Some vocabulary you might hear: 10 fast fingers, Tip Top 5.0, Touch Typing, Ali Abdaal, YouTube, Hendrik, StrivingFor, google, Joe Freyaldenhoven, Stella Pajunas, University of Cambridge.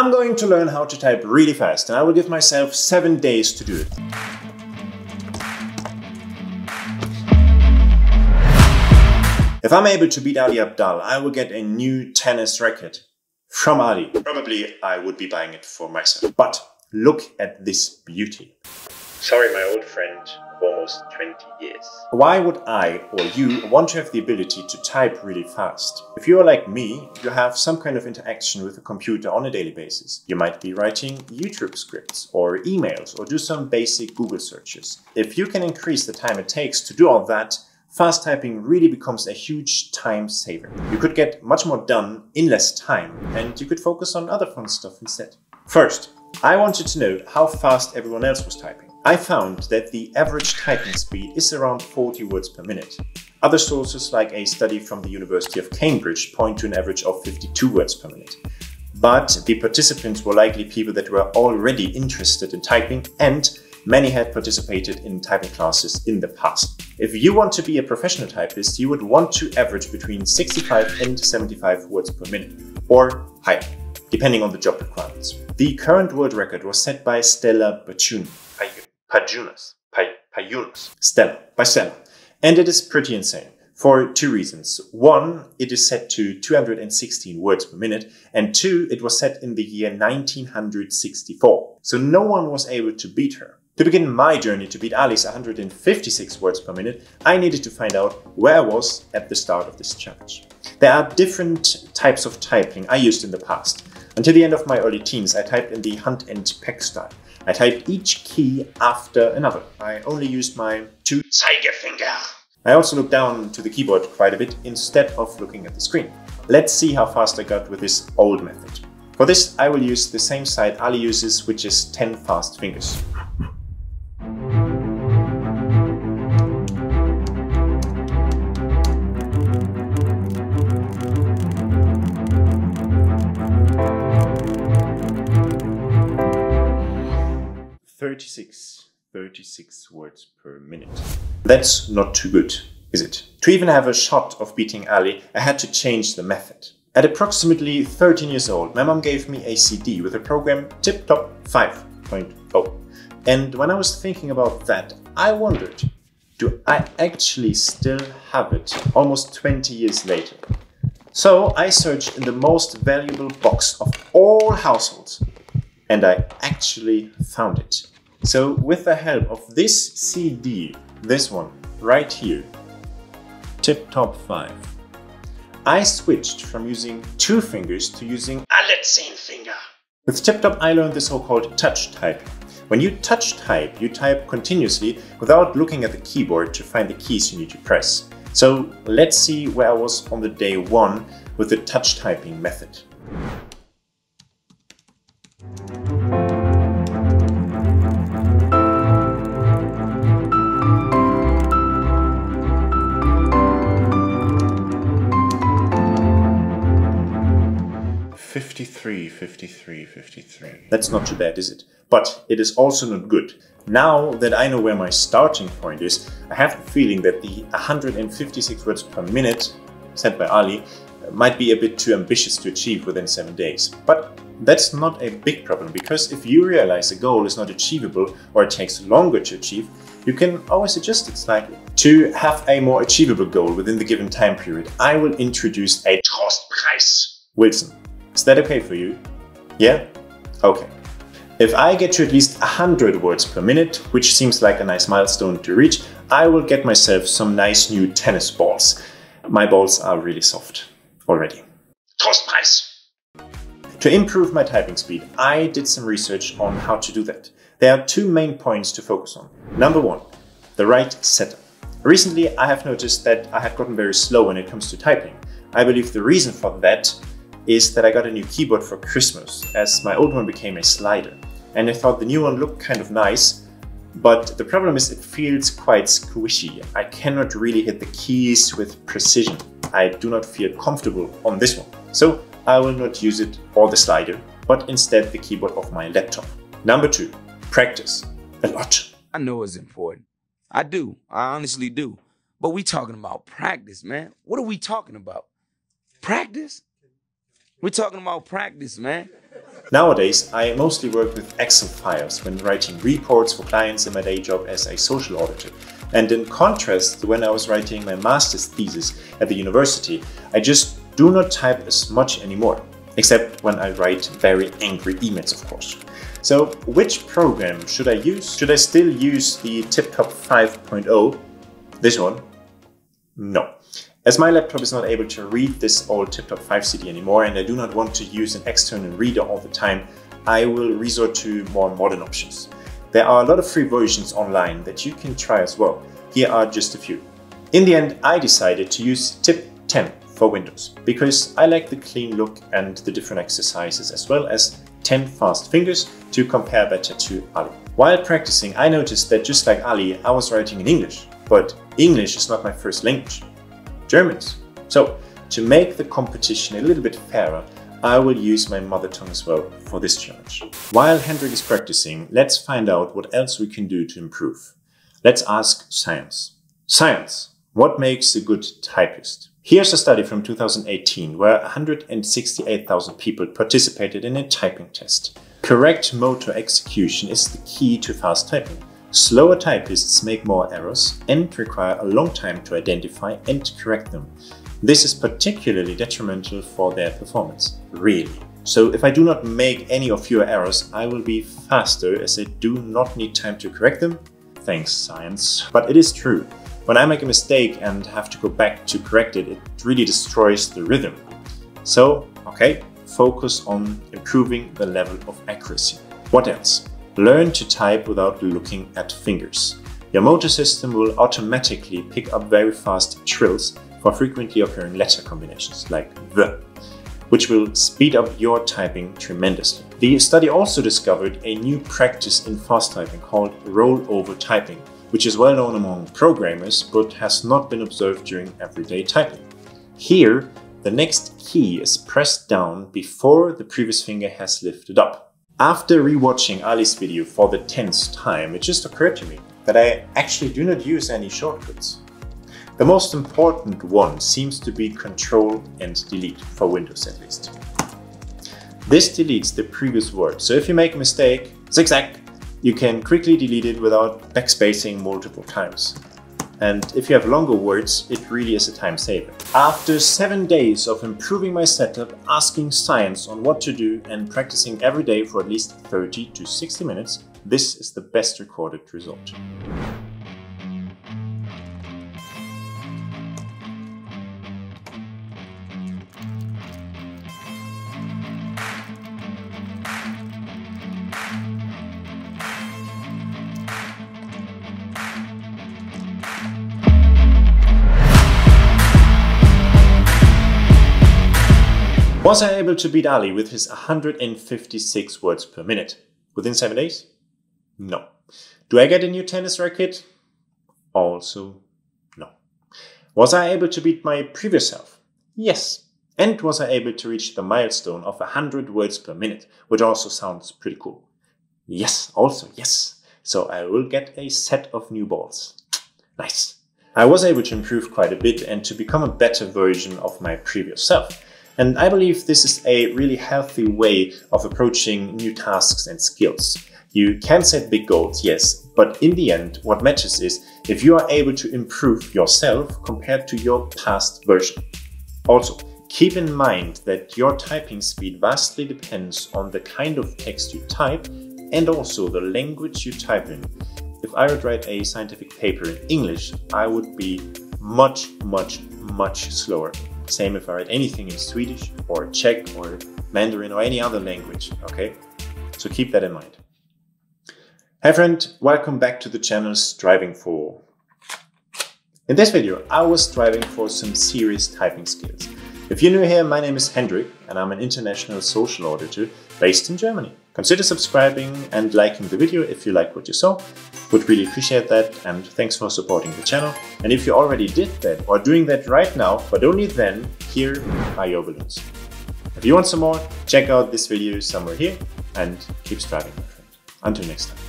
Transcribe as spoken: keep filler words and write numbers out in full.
I'm going to learn how to type really fast, and I will give myself seven days to do it. If I'm able to beat Ali Abdaal, I will get a new tennis racket from Ali. Probably I would be buying it for myself. But look at this beauty. Sorry, my old friend, almost twenty years. Why would I or you want to have the ability to type really fast? If you are like me, you have some kind of interaction with a computer on a daily basis. You might be writing YouTube scripts or emails or do some basic Google searches. If you can increase the time it takes to do all that, fast typing really becomes a huge time saver. You could get much more done in less time, and you could focus on other fun stuff instead. First, I wanted to know how fast everyone else was typing. I found that the average typing speed is around forty words per minute. Other sources, like a study from the University of Cambridge, point to an average of fifty-two words per minute. But the participants were likely people that were already interested in typing, and many had participated in typing classes in the past. If you want to be a professional typist, you would want to average between sixty-five and seventy-five words per minute, or higher, depending on the job requirements. The current world record was set by Stella Pajunas. Pajunas. Pajunas. Stella. By Stella. And it is pretty insane for two reasons. One, it is set to two hundred sixteen words per minute, and two, it was set in the year nineteen sixty-four. So no one was able to beat her. To begin my journey to beat Ali's one hundred fifty-six words per minute, I needed to find out where I was at the start of this challenge. There are different types of typing I used in the past. Until the end of my early teens, I typed in the hunt and peck style. I typed each key after another. I only used my two Zeigefinger. I also looked down to the keyboard quite a bit instead of looking at the screen. Let's see how fast I got with this old method. For this, I will use the same site Ali uses, which is ten fast fingers. thirty-six, thirty-six words per minute. That's not too good, is it? To even have a shot of beating Ali, I had to change the method. At approximately thirteen years old, my mom gave me a C D with the program Tip Top five point oh. And when I was thinking about that, I wondered, do I actually still have it almost twenty years later? So I searched in the most valuable box of all households, and I actually found it. So with the help of this C D, this one right here, Tip Top five, I switched from using two fingers to using alle zehn Finger. With Tip Top, I learned the so-called touch typing. When you touch type, you type continuously without looking at the keyboard to find the keys you need to press. So let's see where I was on the day one with the touch typing method. fifty-three, fifty-three, fifty-three. That's not too bad, is it? But it is also not good. Now that I know where my starting point is, I have the feeling that the one hundred fifty-six words per minute set by Ali might be a bit too ambitious to achieve within seven days. But that's not a big problem, because if you realize a goal is not achievable or it takes longer to achieve, you can always adjust it slightly. To have a more achievable goal within the given time period, I will introduce a Trostpreis. Wilson, is that okay for you? Yeah? Okay. If I get to at least one hundred words per minute, which seems like a nice milestone to reach, I will get myself some nice new tennis balls. My balls are really soft already. Trostpreis! To improve my typing speed, I did some research on how to do that. There are two main points to focus on. Number one, the right setup. Recently, I have noticed that I have gotten very slow when it comes to typing. I believe the reason for that is that I got a new keyboard for Christmas, as my old one became a slider. And I thought the new one looked kind of nice, but the problem is it feels quite squishy. I cannot really hit the keys with precision. I do not feel comfortable on this one. So I will not use it or the slider, but instead the keyboard of my laptop. Number two, practice a lot. I know it's important. I do, I honestly do. But we talking about practice, man. What are we talking about? Practice? We're talking about practice, man. Nowadays, I mostly work with Excel files when writing reports for clients in my day job as a social auditor. And in contrast, when I was writing my master's thesis at the university, I just do not type as much anymore. Except when I write very angry emails, of course. So which program should I use? Should I still use the Tip Top five point oh? This one? No. As my laptop is not able to read this old Tip Top five C D anymore and I do not want to use an external reader all the time, I will resort to more modern options. There are a lot of free versions online that you can try as well. Here are just a few. In the end, I decided to use T I P P ten. For Windows, because I like the clean look and the different exercises, as well as ten fast fingers to compare better to Ali. While practicing, I noticed that just like Ali, I was writing in English, but English is not my first language. German's. So to make the competition a little bit fairer, I will use my mother tongue as well for this challenge. While Hendrik is practicing, let's find out what else we can do to improve. Let's ask science. Science, what makes a good typist? Here's a study from two thousand eighteen where one hundred sixty-eight thousand people participated in a typing test. Correct motor execution is the key to fast typing. Slower typists make more errors and require a long time to identify and correct them. This is particularly detrimental for their performance. Really. So if I do not make any or fewer errors, I will be faster as I do not need time to correct them. Thanks, science. But it is true. When I make a mistake and have to go back to correct it, it really destroys the rhythm. So, okay, focus on improving the level of accuracy. What else? Learn to type without looking at fingers. Your motor system will automatically pick up very fast trills for frequently occurring letter combinations like the, which will speed up your typing tremendously. The study also discovered a new practice in fast typing called rollover typing, which is well known among programmers, but has not been observed during everyday typing. Here, the next key is pressed down before the previous finger has lifted up. After rewatching Ali's video for the tenth time, it just occurred to me that I actually do not use any shortcuts. The most important one seems to be Control and Delete, for Windows at least. This deletes the previous word, so if you make a mistake, zigzag, you can quickly delete it without backspacing multiple times. And if you have longer words, it really is a time saver. After seven days of improving my setup, asking science on what to do and practicing every day for at least thirty to sixty minutes, this is the best recorded result. Was I able to beat Ali with his one hundred fifty-six words per minute within seven days? No. Do I get a new tennis racket? Also, no. Was I able to beat my previous self? Yes. And was I able to reach the milestone of one hundred words per minute, which also sounds pretty cool? Yes, also yes. So I will get a set of new balls. Nice. I was able to improve quite a bit and to become a better version of my previous self. And I believe this is a really healthy way of approaching new tasks and skills. You can set big goals, yes, but in the end, what matters is if you are able to improve yourself compared to your past version. Also, keep in mind that your typing speed vastly depends on the kind of text you type and also the language you type in. If I would write a scientific paper in English, I would be much, much, much slower. Same if I write anything in Swedish or Czech or Mandarin or any other language, okay? So keep that in mind. Hey friend, welcome back to the channel Striving For. In this video, I was striving for some serious typing skills. If you're new here, my name is Hendrik and I'm an international social auditor based in Germany. Consider subscribing and liking the video if you like what you saw. Would really appreciate that and thanks for supporting the channel. And if you already did that or doing that right now, but only then, here are your balloons. If you want some more, check out this video somewhere here and keep striving, my friend. Until next time.